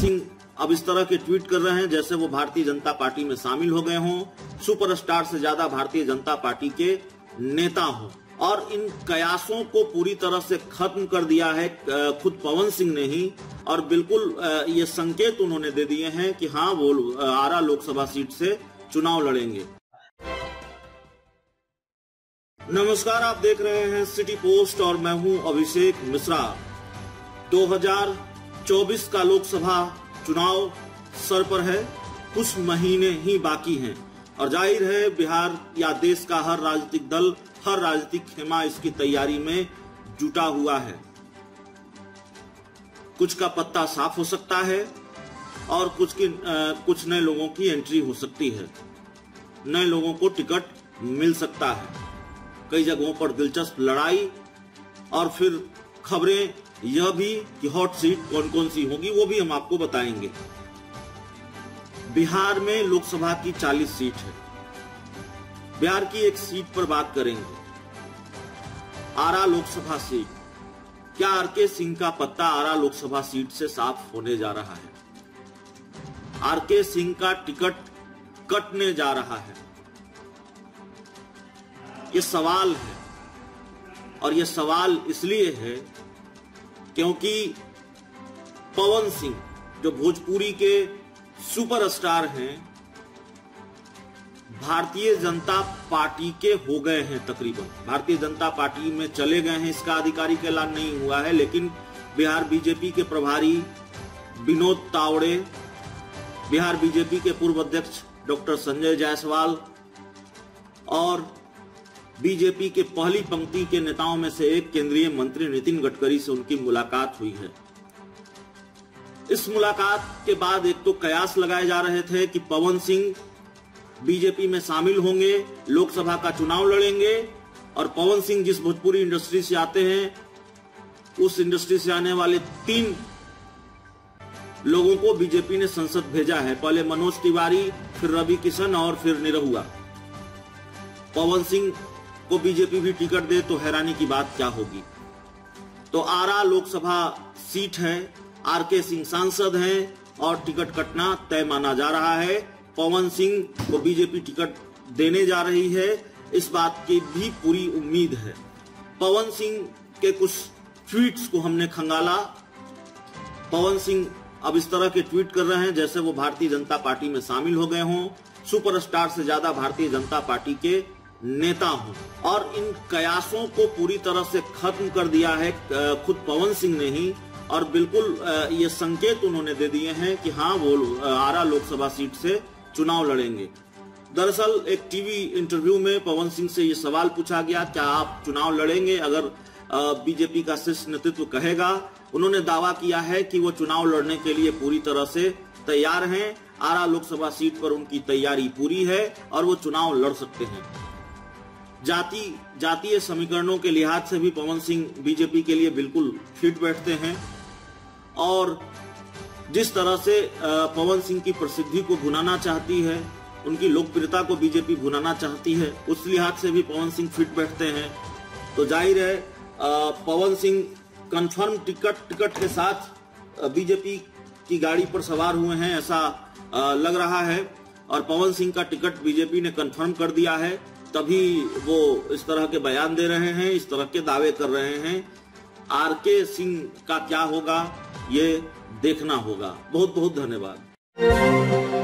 सिंह अब इस तरह के ट्वीट कर रहे हैं जैसे वो भारतीय जनता पार्टी में शामिल हो गए हों, सुपरस्टार से ज्यादा भारतीय जनता पार्टी के नेता हों। और इन कयासों को पूरी तरह से खत्म कर दिया है खुद पवन सिंह ने ही, और बिल्कुल ये संकेत उन्होंने दे दिए हैं कि हाँ वो आरा लोकसभा सीट से चुनाव लड़ेंगे। नमस्कार, आप देख रहे हैं सिटी पोस्ट और मैं हूं अभिषेक मिश्रा। 2024 का लोकसभा चुनाव सर पर है, कुछ महीने ही बाकी हैं और जाहिर है बिहार या देश का हर राजनीतिक दल, हर राजनीतिक खेमा इसकी तैयारी में जुटा हुआ है। कुछ का पत्ता साफ हो सकता है और कुछ नए लोगों की एंट्री हो सकती है, नए लोगों को टिकट मिल सकता है। कई जगहों पर दिलचस्प लड़ाई और फिर खबरें यह भी कि हॉट सीट कौन कौन सी होगी वो भी हम आपको बताएंगे। बिहार में लोकसभा की 40 सीट है। बिहार की एक सीट पर बात करेंगे, आरा लोकसभा सीट। क्या आरके सिंह का पत्ता आरा लोकसभा सीट से साफ होने जा रहा है? आरके सिंह का टिकट कटने जा रहा है, ये सवाल है। और ये सवाल इसलिए है क्योंकि पवन सिंह जो भोजपुरी के सुपरस्टार हैं, भारतीय जनता पार्टी के हो गए हैं तकरीबन, भारतीय जनता पार्टी में चले गए हैं। इसका आधिकारिक ऐलान नहीं हुआ है लेकिन बिहार बीजेपी के प्रभारी विनोद तावड़े, बिहार बीजेपी के पूर्व अध्यक्ष डॉक्टर संजय जायसवाल और बीजेपी के पहली पंक्ति के नेताओं में से एक केंद्रीय मंत्री नितिन गडकरी से उनकी मुलाकात हुई है। इस मुलाकात के बाद एक तो कयास लगाए जा रहे थे कि पवन सिंह बीजेपी में शामिल होंगे, लोकसभा का चुनाव लड़ेंगे। और पवन सिंह जिस भोजपुरी इंडस्ट्री से आते हैं, उस इंडस्ट्री से आने वाले 3 लोगों को बीजेपी ने संसद भेजा है, पहले मनोज तिवारी, फिर रवि किशन और फिर निरहुआ। पवन सिंह को बीजेपी भी टिकट दे तो हैरानी की बात क्या होगी। तो आरा लोकसभा सीट है, आरके सिंह सांसद हैं और टिकट कटना तय माना जा रहा है। पवन सिंह को बीजेपी टिकट देने जा रही है, इस बात की भी पूरी उम्मीद है। पवन सिंह के कुछ ट्वीट्स को हमने खंगाला। पवन सिंह अब इस तरह के ट्वीट कर रहे हैं जैसे वो भारतीय जनता पार्टी में शामिल हो गए हों, सुपरस्टार से ज्यादा भारतीय जनता पार्टी के नेता हूं। और इन कयासों को पूरी तरह से खत्म कर दिया है खुद पवन सिंह ने ही, और बिल्कुल ये संकेत उन्होंने दे दिए हैं कि हाँ वो आरा लोकसभा सीट से चुनाव लड़ेंगे। दरअसल एक टीवी इंटरव्यू में पवन सिंह से ये सवाल पूछा गया, क्या आप चुनाव लड़ेंगे अगर बीजेपी का शीर्ष नेतृत्व कहेगा? उन्होंने दावा किया है कि वो चुनाव लड़ने के लिए पूरी तरह से तैयार हैं, आरा लोकसभा सीट पर उनकी तैयारी पूरी है और वो चुनाव लड़ सकते हैं। जातीय समीकरणों के लिहाज से भी पवन सिंह बीजेपी के लिए बिल्कुल फिट बैठते हैं। और जिस तरह से पवन सिंह की प्रसिद्धि को भुनाना चाहती है, उनकी लोकप्रियता को बीजेपी भुनाना चाहती है, उस लिहाज से भी पवन सिंह फिट बैठते हैं। तो जाहिर है पवन सिंह कंफर्म टिकट के साथ बीजेपी की गाड़ी पर सवार हुए हैं, ऐसा लग रहा है। और पवन सिंह का टिकट बीजेपी ने कंफर्म कर दिया है, तभी वो इस तरह के बयान दे रहे हैं, इस तरह के दावे कर रहे हैं। आरके सिंह का क्या होगा ये देखना होगा। बहुत बहुत धन्यवाद।